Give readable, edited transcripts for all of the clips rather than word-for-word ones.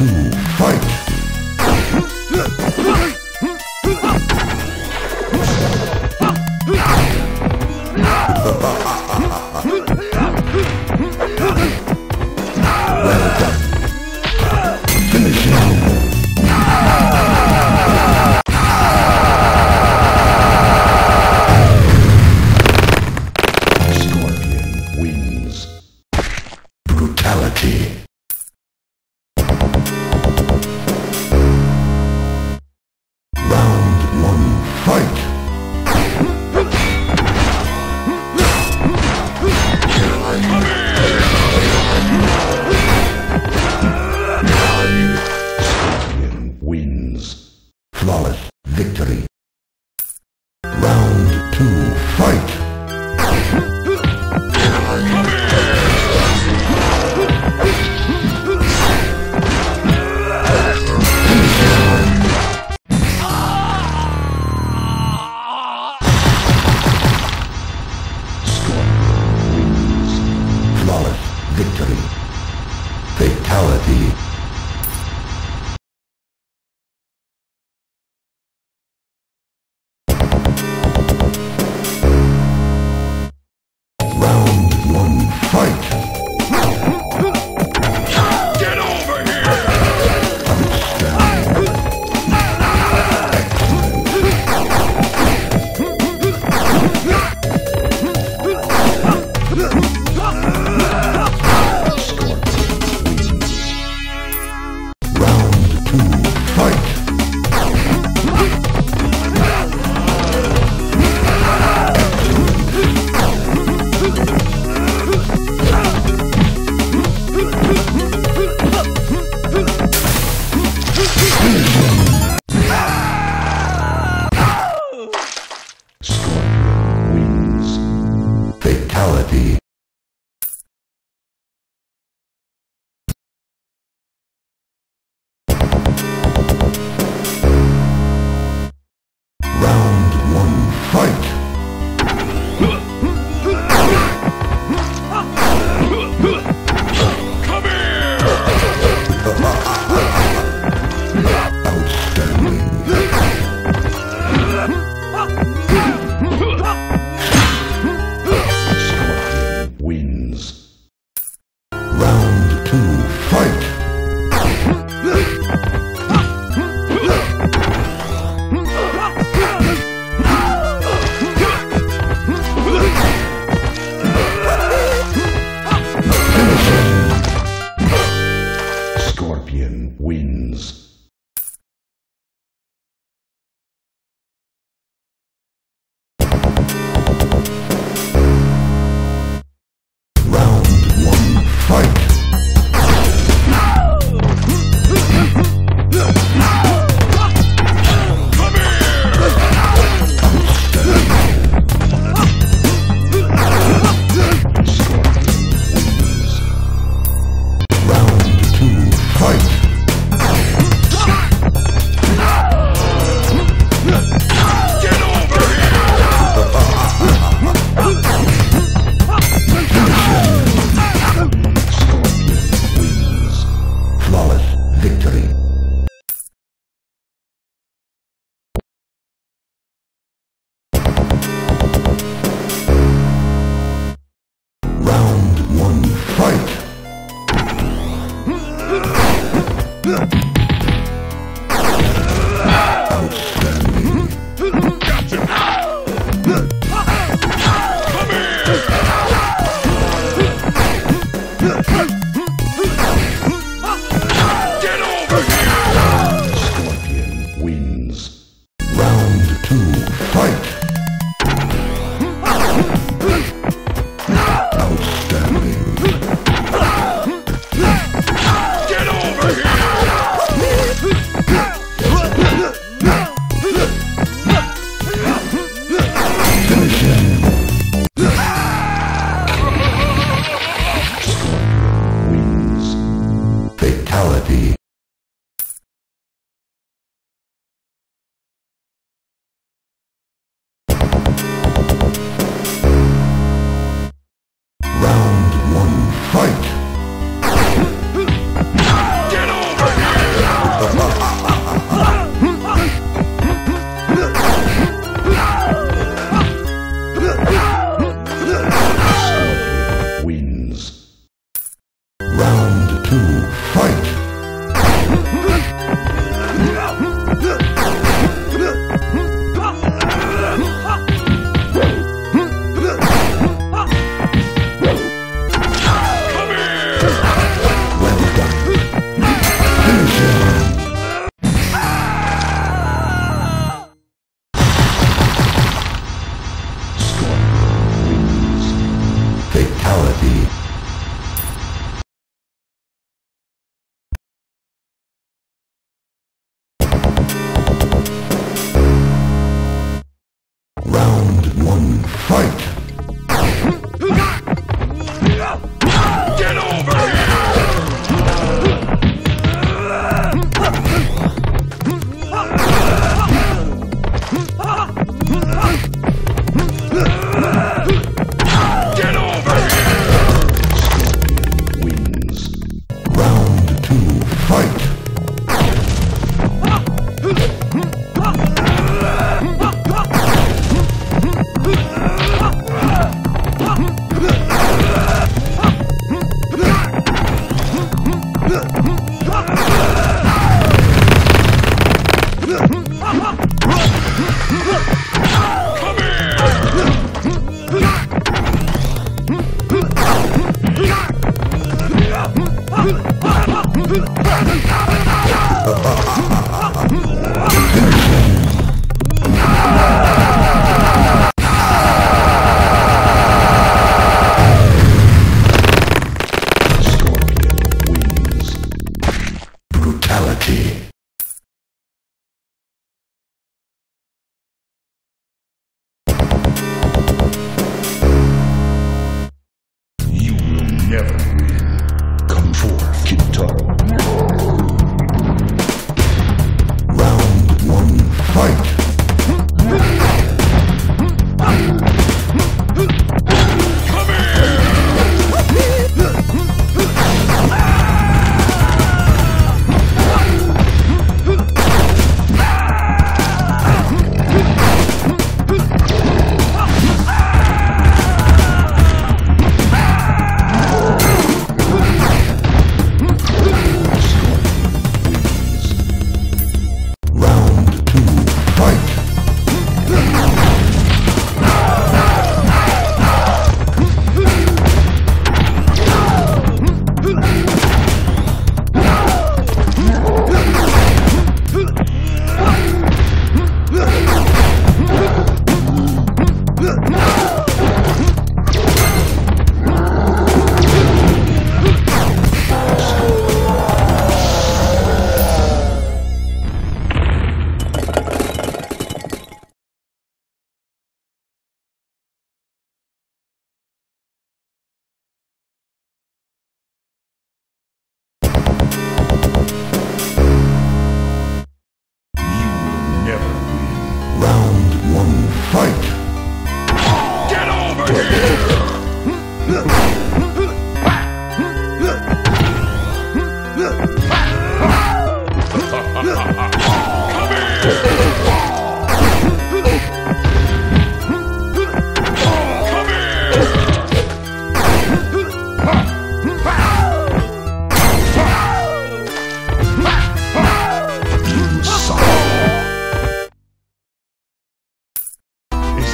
2, fight! Round 1, fight! Get over here! Round 1, fight! Get over here! Get over here! Wins. Round 2, fight!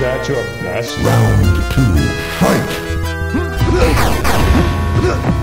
That's your best. Round 2, fight!